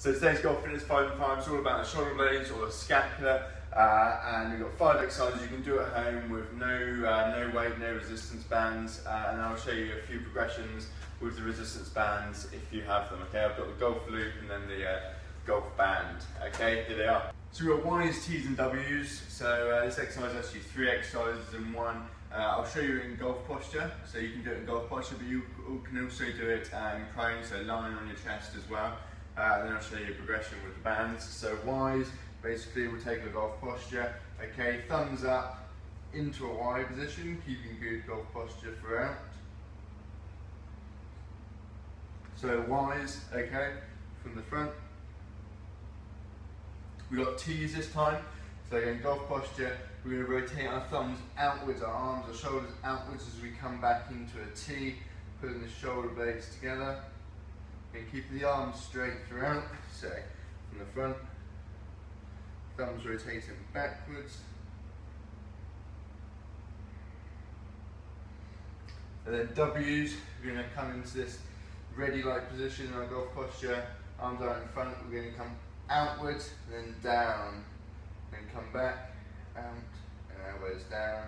So today's Golf Fitness 5 in 5 is all about the shoulder blades or the scapula, and we've got 5 exercises you can do at home with no weight, no resistance bands, and I'll show you a few progressions with the resistance bands if you have them. Okay, I've got the golf loop and then the golf band. Okay, here they are. So we've got Y's, T's and W's. So this exercise is actually 3 exercises in one. I'll show you in golf posture, so you can do it in golf posture, but you can also do it in prone, so lying on your chest as well. And then I'll show you a progression with the bands. So Y's, basically we'll take the golf posture. Okay, thumbs up into a Y position, keeping good golf posture throughout. So Y's, okay, from the front. We've got T's this time, so again, golf posture, we're going to rotate our thumbs outwards, our arms, our shoulders outwards as we come back into a T, putting the shoulder blades together, and keep the arms straight throughout, so from the front, thumbs rotating backwards, and then W's, we're going to come into this ready-like position in our golf posture, arms out in front, we're going to come outwards, then down, then come back, out, and elbows down.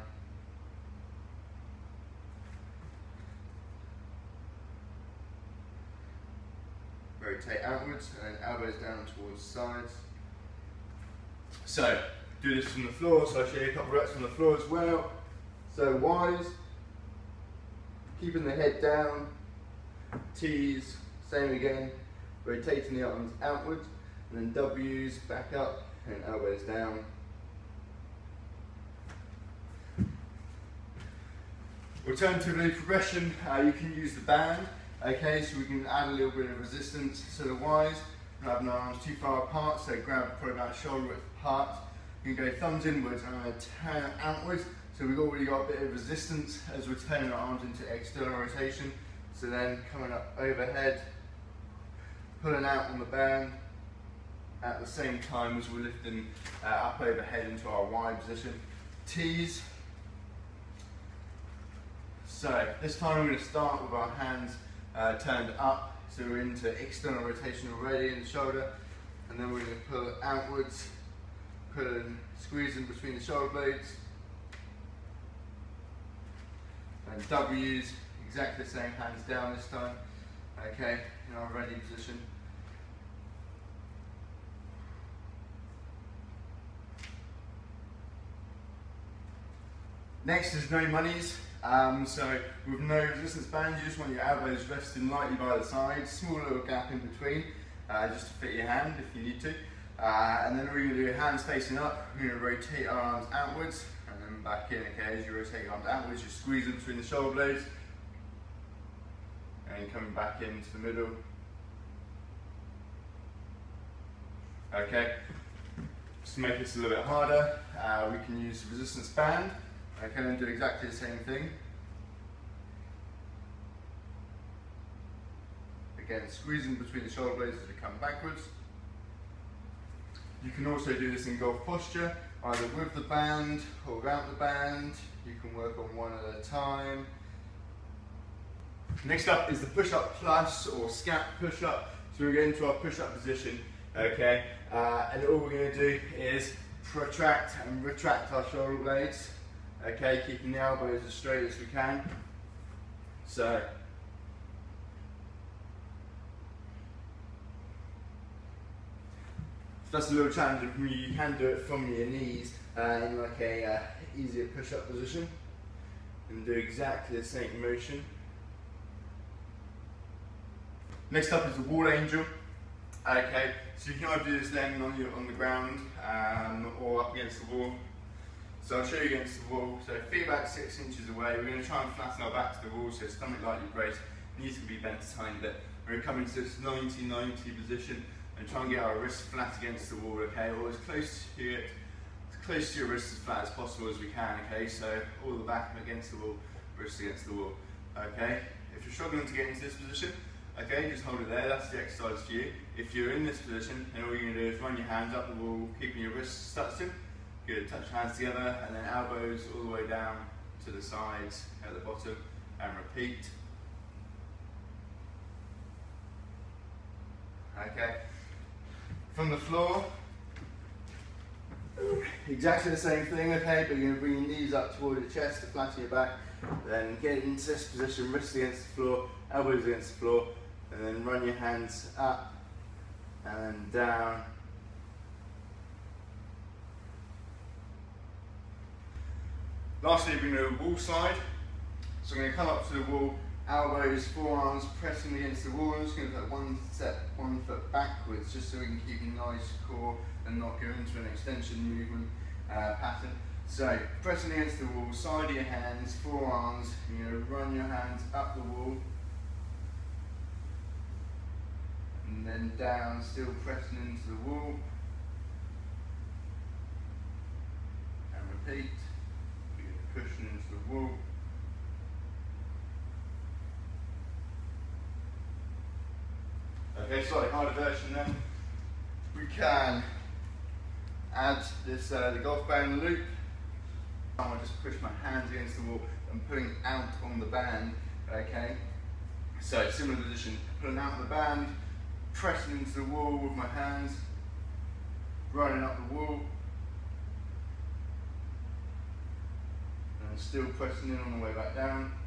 Rotate outwards, and then elbows down towards sides. So, do this from the floor, so I'll show you a couple reps from the floor as well. So Y's, keeping the head down, T's, same again, rotating the arms outwards. And then W's, back up and elbows down. Alternatively, progression, you can use the band, okay, so we can add a little bit of resistance. So the Y's, not having our arms too far apart, so grab probably about shoulder width apart. You can go thumbs inwards and I'm going to turn outwards, so we've already got a bit of resistance as we're turning our arms into external rotation. So then coming up overhead, pulling out on the band, at the same time as we're lifting up overhead into our Y position. T's. So this time we're going to start with our hands turned up, so we're into external rotation already in the shoulder, and then we're going to pull outwards, pulling, squeezing between the shoulder blades, and W's, exactly the same, hands down this time, okay, in our ready position. Next is no monies, so with no resistance band, you just want your elbows resting lightly by the side, small little gap in between, just to fit your hand if you need to. And then we're going to do hands facing up, we're going to rotate our arms outwards, and then back in, okay, as you rotate your arms outwards, you're squeezing between the shoulder blades, and coming back into the middle. Okay, just to make this a little bit harder, we can use the resistance band. I can do exactly the same thing. Again, squeezing between the shoulder blades as we come backwards. You can also do this in golf posture, either with the band or without the band. You can work on one at a time. Next up is the push-up plus or scap push-up. So we're going to our push-up position, okay? And all we're going to do is protract and retract our shoulder blades. Okay, keeping the elbows as straight as we can. So, if that's a little challenging for you, you can do it from your knees in like a easier push-up position, and do exactly the same motion. Next up is the wall angel. Okay, so you can either do this laying on the ground or up against the wall. So I'll show you against the wall, so feet back 6 inches away, we're going to try and flatten our back to the wall, so stomach lightly braced, knees can be bent a tiny bit. We're going to come into this 90-90 position and try and get our wrists flat against the wall, okay, or as close to it, as close to your wrists as flat as possible as we can, okay, so all the back against the wall, wrists against the wall, okay. If you're struggling to get into this position, okay, just hold it there, that's the exercise for you. If you're in this position, then all you're going to do is run your hands up the wall, keeping your wrists touching. Good, touch hands together and then elbows all the way down to the sides at the bottom and repeat. Okay, from the floor. Exactly the same thing, okay, but you're going to bring your knees up toward your chest to flatten your back, then get into this position, wrists against the floor, elbows against the floor, and then run your hands up and down. Lastly, we're going to do a wall side. So I'm going to come up to the wall, elbows, forearms pressing against the wall. I'm just going to put one foot backwards, just so we can keep a nice core and not go into an extension movement pattern. So pressing against the wall, side of your hands, forearms, you're going to run your hands up the wall. And then down, still pressing into the wall. And repeat, you're pushing into the wall. Okay, slightly harder version then. We can add this the golf band loop. I just push my hands against the wall and pulling out on the band. Okay, so similar position, pulling out on the band, pressing into the wall with my hands, running up the wall, and still pressing in on the way back down.